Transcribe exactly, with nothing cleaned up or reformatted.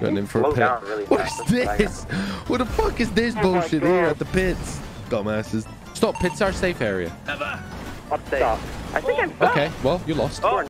Running in for a pit. Really what is this? What the fuck is this bullshit here at the pits? Dumbasses. Stop. Pits are safe area. Never. Stop. I think I'm. Okay. Well, you lost. Oh.